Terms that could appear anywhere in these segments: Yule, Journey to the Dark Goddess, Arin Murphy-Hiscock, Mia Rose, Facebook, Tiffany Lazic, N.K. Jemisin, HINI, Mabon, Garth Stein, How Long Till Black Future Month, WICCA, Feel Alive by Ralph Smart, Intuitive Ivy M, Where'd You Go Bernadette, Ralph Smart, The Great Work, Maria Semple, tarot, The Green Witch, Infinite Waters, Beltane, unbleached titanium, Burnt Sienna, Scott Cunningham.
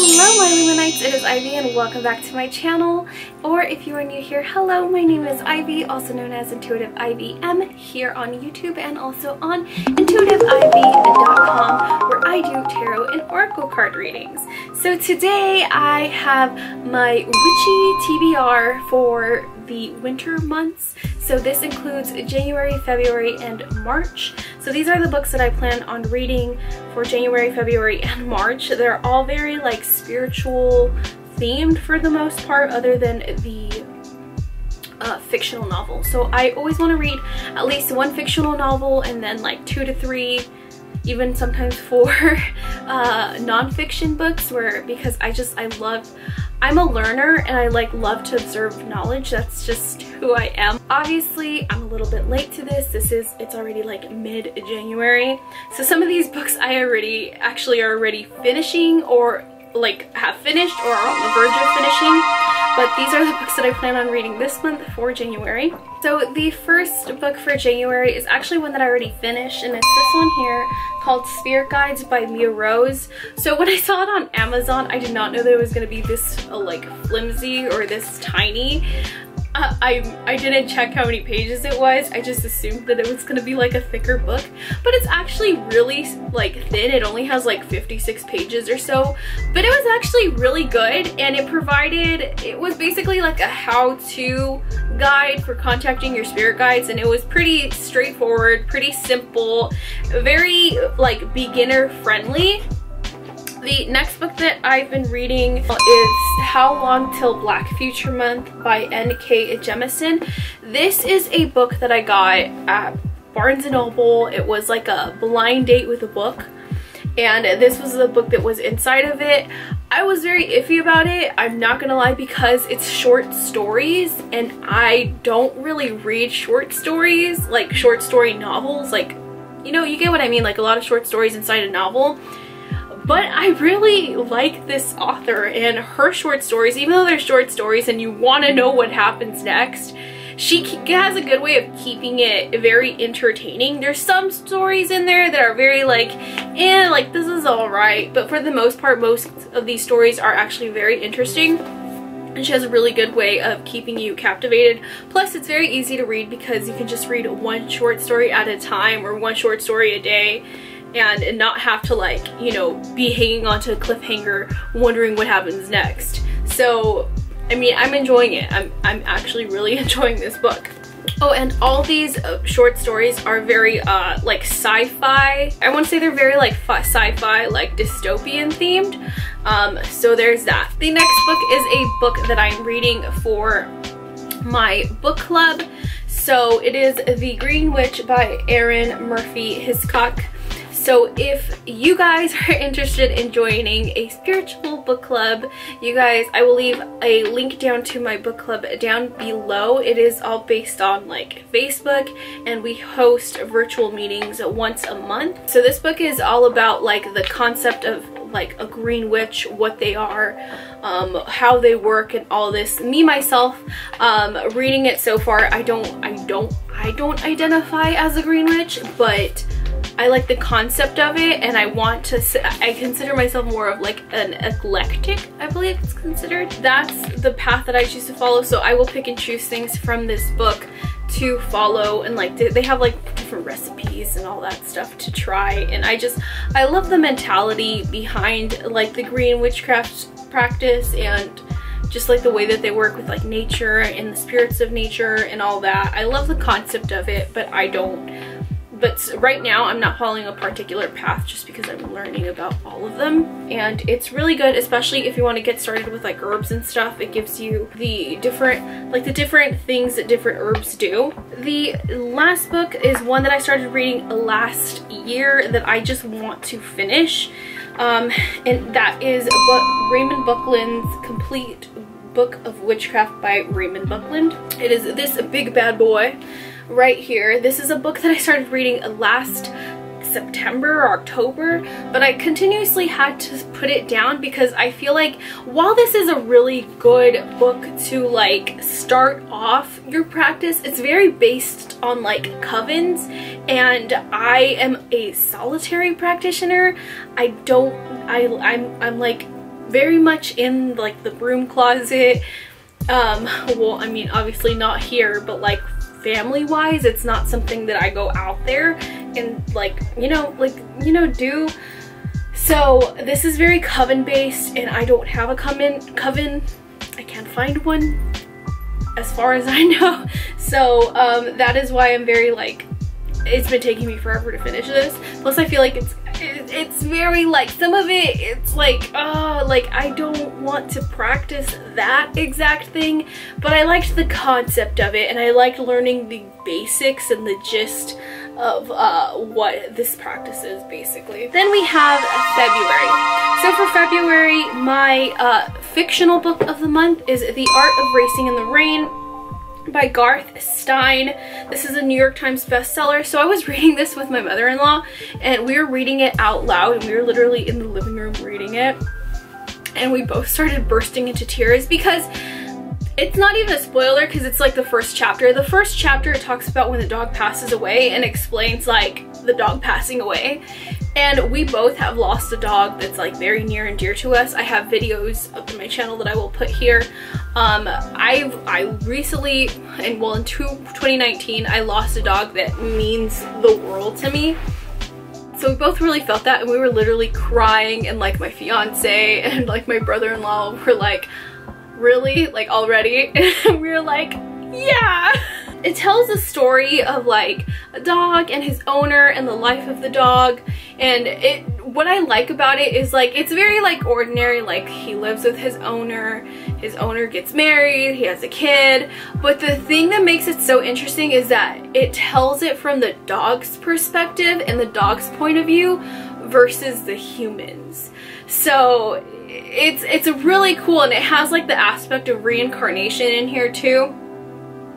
Hello my Lumonites, it is Ivy and welcome back to my channel. Or if you are new here, hello, my name is Ivy, also known as Intuitive Ivy M, here on YouTube and also on intuitiveivy.com, where I do tarot and oracle card readings. So today I have my witchy TBR for the winter months. So this includes January, February, and March. So these are the books that I plan on reading for January, February, and March. They're all very like spiritual themed for the most part, other than the fictional novel. So I always want to read at least one fictional novel and then like 2 to 3, even sometimes 4 non-fiction books, where I'm a learner and I love to observe knowledge. That's just who I am. Obviously, I'm a little bit late to this. It's already like mid-January. So some of these books I are already finishing, or like have finished, or are on the verge of finishing. But these are the books that I plan on reading this month for January. So the first book for January is actually one that I already finished, and it's this one here called Spirit Guides by Mia Rose. So when I saw it on Amazon, I did not know that it was going to be this like flimsy or this tiny. I didn't check how many pages it was. I just assumed that it was going to be like a thicker book, but it's actually really like thin. It only has like 56 pages or so, but it was actually really good, and it was basically like a how-to guide for contacting your spirit guides, and it was pretty straightforward, pretty simple, very like beginner friendly. The next book that I've been reading is How Long Till Black Future Month by N.K. Jemisin. This is a book that I got at Barnes & Noble. It was like a blind date with a book, and this was the book that was inside of it. I was very iffy about it, I'm not gonna lie, because it's short stories, and I don't really read short stories, like short story novels. Like, you know, you get what I mean, like a lot of short stories inside a novel. But I really like this author and her short stories. Even though they're short stories and you want to know what happens next, she has a good way of keeping it very entertaining. There's some stories in there that are very like, eh, like this is alright. But for the most part, most of these stories are actually very interesting. And she has a really good way of keeping you captivated. Plus, it's very easy to read because you can just read one short story at a time, or one short story a day, and not have to, like, you know, be hanging onto a cliffhanger wondering what happens next. So I mean, I'm enjoying it. I'm actually really enjoying this book. Oh, and all these short stories are very like sci-fi. I want to say they're very like sci-fi, like dystopian themed. So there's that. The next book is a book that I'm reading for my book club. So it is The Green Witch by Arin Murphy-Hiscock. So if you guys are interested in joining a spiritual book club, you guys, I will leave a link down to my book club down below. It is all based on like Facebook, and we host virtual meetings once a month. So this book is all about like the concept of like a green witch, what they are, how they work, and all this. Me myself, reading it so far, I don't identify as a green witch, but I like the concept of it, and I consider myself more of like an eclectic, I believe it's considered. That's the path that I choose to follow, so I will pick and choose things from this book to follow, and like they have like different recipes and all that stuff to try, and I love the mentality behind like the green witchcraft practice, and just like the way that they work with like nature and the spirits of nature and all that. I love the concept of it, but But right now I'm not following a particular path, just because I'm learning about all of them. And it's really good, especially if you want to get started with like herbs and stuff. It gives you the different, like the different things that different herbs do. The last book is one that I started reading last year that I just want to finish. And that is Raymond Buckland's Complete Book of Witchcraft by Raymond Buckland. It is this big bad boy right here. This is a book that I started reading last September or October, but I continuously had to put it down because I feel like while this is a really good book to like start off your practice, it's very based on like covens, and I am a solitary practitioner. I'm like very much in like the broom closet. Well, I mean, obviously not here, but like family wise, it's not something that I go out there and like, you know, do. So this is very coven based, and I don't have a coven. I can't find one as far as I know. So that is why I'm very like, it's been taking me forever to finish this. Plus I feel like it's very like, some of it, it's like, oh, like I don't want to practice that exact thing, but I liked the concept of it, and I liked learning the basics and the gist of what this practice is basically. Then we have February. So for February, my fictional book of the month is The Art of Racing in the Rain by Garth Stein. This is a New York Times bestseller. So I was reading this with my mother-in-law, and we were reading it out loud, and we were literally in the living room reading it, and we both started bursting into tears because it's not even a spoiler, because it's like the first chapter. The first chapter talks about when the dog passes away and explains like the dog passing away, and we both have lost a dog that's like very near and dear to us. I have videos up on my channel that I will put here. I recently, and well, in 2019, I lost a dog that means the world to me. So we both really felt that, and we were literally crying, and like my fiance and like my brother-in-law were like, really? Like already? And we were like, yeah. It tells a story of like a dog and his owner and the life of the dog, and what I like about it is like it's very like ordinary. Like he lives with his owner gets married, he has a kid, but the thing that makes it so interesting is that it tells it from the dog's perspective and the dog's point of view versus the humans. So it's a really cool, and it has like the aspect of reincarnation in here too,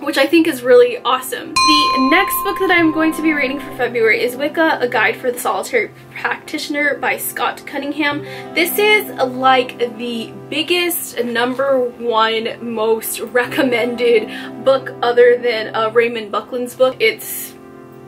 which I think is really awesome. The next book that I'm going to be reading for February is WICCA, A Guide for the Solitary Practitioner by Scott Cunningham. This is like the biggest, #1, most recommended book other than Raymond Buckland's book. It's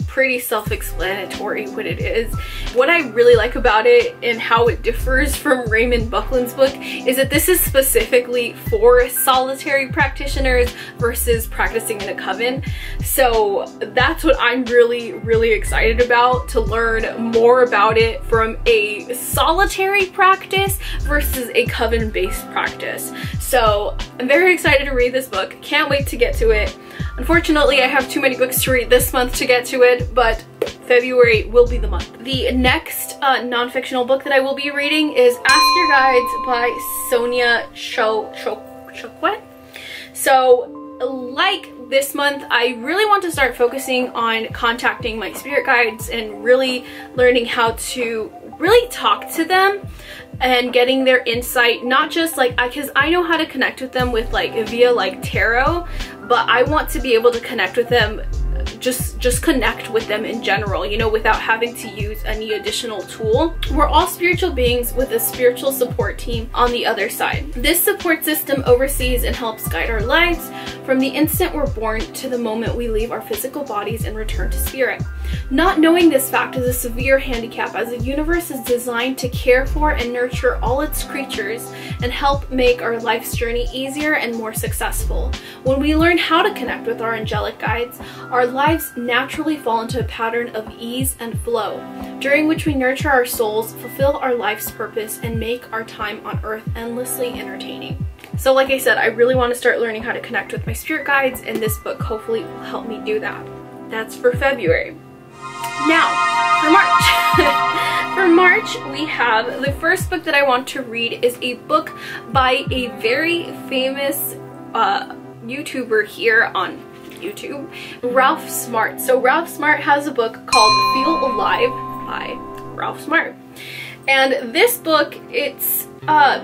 pretty self-explanatory what it is. What I really like about it and how it differs from Raymond Buckland's book is that this is specifically for solitary practitioners versus practicing in a coven. So that's what I'm really, really excited about, to learn more about it from a solitary practice versus a coven-based practice. So I'm very excited to read this book. Can't wait to get to it. Unfortunately, I have too many books to read this month to get to it, but February will be the month. The next non-fictional book that I will be reading is Ask Your Guides by Sonia Choquette. So, like this month, I really want to start focusing on contacting my spirit guides and really learning how to really talk to them and getting their insight, not just like, because I know how to connect with them with like via like tarot, but I want to be able to connect with them, just connect with them in general, you know, without having to use any additional tool. We're all spiritual beings with a spiritual support team on the other side. This support system oversees and helps guide our lives from the instant we're born to the moment we leave our physical bodies and return to spirit. Not knowing this fact is a severe handicap, as the universe is designed to care for and nurture all its creatures and help make our life's journey easier and more successful. When we learn how to connect with our angelic guides, our lives naturally fall into a pattern of ease and flow, during which we nurture our souls, fulfill our life's purpose, and make our time on earth endlessly entertaining. So like I said, I really want to start learning how to connect with my spirit guides, and this book hopefully will help me do that. That's for February. Now, for March. For March, we have the first book that I want to read is a book by a very famous YouTuber here on YouTube, Ralph Smart. So Ralph Smart has a book called Feel Alive by Ralph Smart. And this book, it's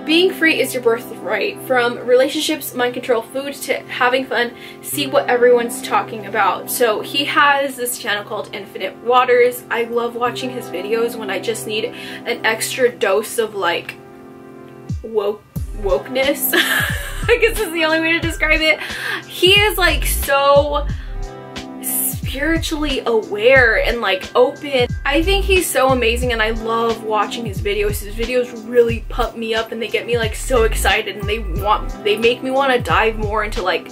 being free is your birthright. From relationships, mind control, food, to having fun, see what everyone's talking about. So he has this channel called Infinite Waters. I love watching his videos when I just need an extra dose of like wokeness. I guess is the only way to describe it. He is like so spiritually aware and like open. I think he's so amazing and I love watching his videos. His videos really pump me up and they get me like so excited, and they make me want to dive more into like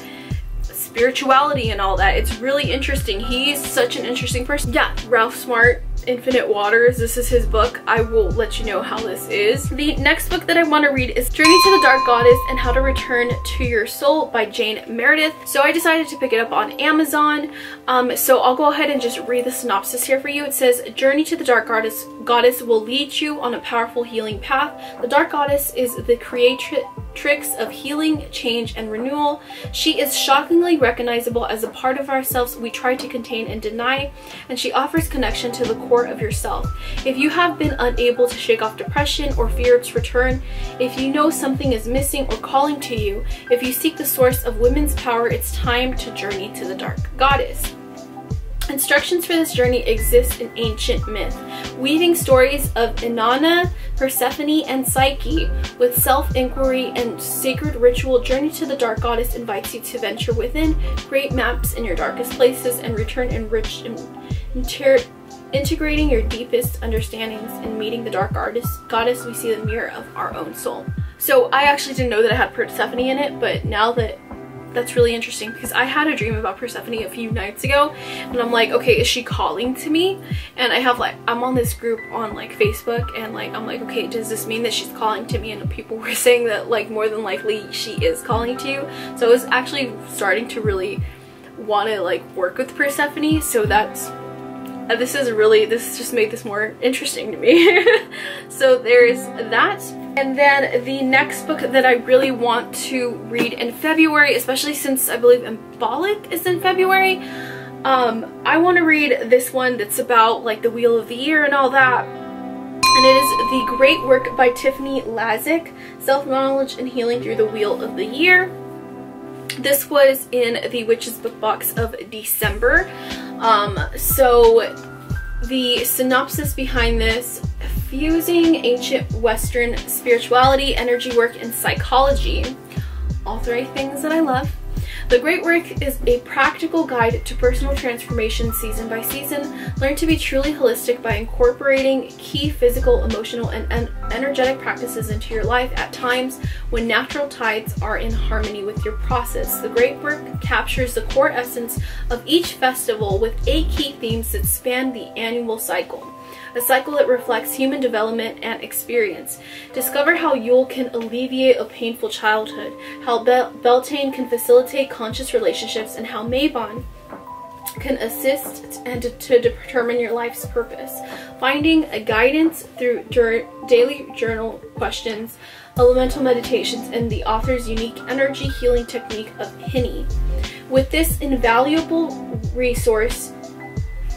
spirituality and all that. It's really interesting. He's such an interesting person. Yeah, Ralph Smart, Infinite Waters. This is his book. I will let you know how this is. The next book that I want to read is Journey to the Dark Goddess and How to Return to Your Soul by Jane Meredith. So I decided to pick it up on Amazon. So I'll go ahead and just read the synopsis here for you. It says, Journey to the Dark Goddess will lead you on a powerful healing path. The Dark Goddess is the creatrix of healing, change, and renewal. She is shockingly recognizable as a part of ourselves we try to contain and deny, and she offers connection to the core of yourself. If you have been unable to shake off depression or fear its return, if you know something is missing or calling to you, if you seek the source of women's power, it's time to journey to the Dark Goddess. Instructions for this journey exist in ancient myth, weaving stories of Inanna, Persephone, and Psyche. With self-inquiry and sacred ritual, Journey to the Dark Goddess invites you to venture within, create maps in your darkest places, and return enriched and integrating your deepest understandings. In meeting the Dark Goddess, we see the mirror of our own soul. So I actually didn't know that I had Persephone in it, but now that's really interesting, because I had a dream about Persephone a few nights ago and I'm like, okay, is she calling to me? And I have like, I'm on this group on like Facebook, and like I'm like, okay, does this mean that she's calling to me? And people were saying that like more than likely she is calling to you. So I was actually starting to really want to like work with Persephone, so that's this just made this more interesting to me. So there's that. And then the next book that I really want to read in February, especially since I believe Symbolic is in February, I want to read this one that's about like the Wheel of the Year and all that. And it is The Great Work by Tiffany Lazic, Self-Knowledge and Healing Through the Wheel of the Year. This was in the Witch's Book Box of December. So the synopsis behind this: fusing ancient Western spirituality, energy work, and psychology. All three things that I love. The Great Work is a practical guide to personal transformation season by season. Learn to be truly holistic by incorporating key physical, emotional, and energetic practices into your life at times when natural tides are in harmony with your process. The Great Work captures the core essence of each festival with 8 key themes that span the annual cycle. A cycle that reflects human development and experience. Discover how Yule can alleviate a painful childhood, how Beltane can facilitate conscious relationships, and how Mabon can assist and to determine your life's purpose. Finding a guidance through daily journal questions, elemental meditations, and the author's unique energy healing technique of HINI. With this invaluable resource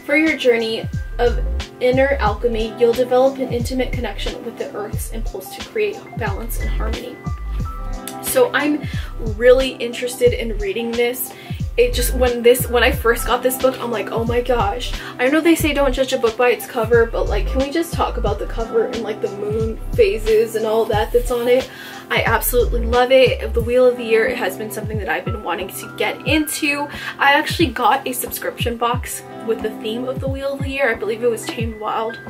for your journey of inner alchemy, you'll develop an intimate connection with the earth's impulse to create balance and harmony. So I'm really interested in reading this. It just, when I first got this book, I'm like, oh my gosh. I know they say don't judge a book by its cover, but like, can we just talk about the cover and like the moon phases and all that that's on it? I absolutely love it. The Wheel of the Year, it has been something that I've been wanting to get into. I actually got a subscription box with the theme of the Wheel of the Year. I believe it was Tamed Wild.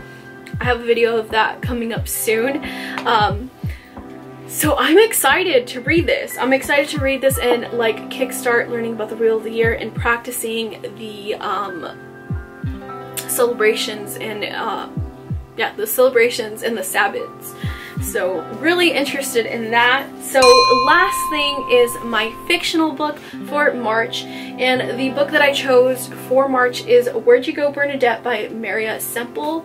I have a video of that coming up soon. So I'm excited to read this. I'm excited to read this and like kickstart learning about the Wheel of the Year and practicing the celebrations and the celebrations and the Sabbaths. So really interested in that. So last thing is my fictional book for March, and the book that I chose for March is Where'd You Go Bernadette by Maria Semple.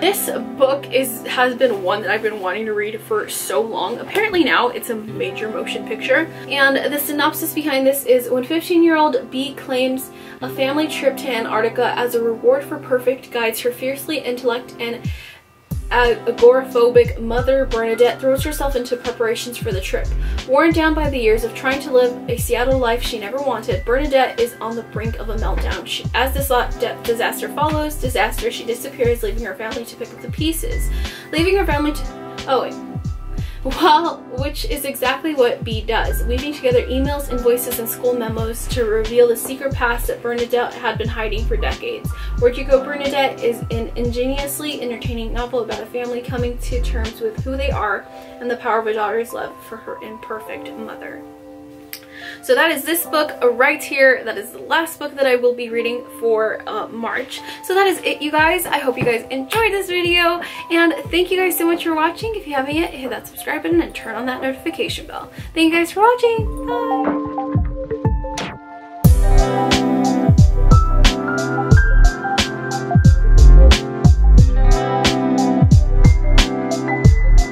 This book has been one that I've been wanting to read for so long. Apparently now it's a major motion picture. And the synopsis behind this is, when 15-year-old Bee claims a family trip to Antarctica as a reward for perfect guides, her fiercely intellect and agoraphobic mother Bernadette throws herself into preparations for the trip. Worn down by the years of trying to live a Seattle life she never wanted, Bernadette is on the brink of a meltdown. As this disaster follows disaster, she disappears, leaving her family to pick up the pieces. Well, which is exactly what Bea does, weaving together emails, invoices, and school memos to reveal the secret past that Bernadette had been hiding for decades. Where'd You Go Bernadette is an ingeniously entertaining novel about a family coming to terms with who they are and the power of a daughter's love for her imperfect mother. So that is this book right here. That is the last book that I will be reading for March. So that is it, you guys. I hope you guys enjoyed this video, and thank you guys so much for watching. If you haven't yet, hit that subscribe button and turn on that notification bell. Thank you guys for watching. Bye!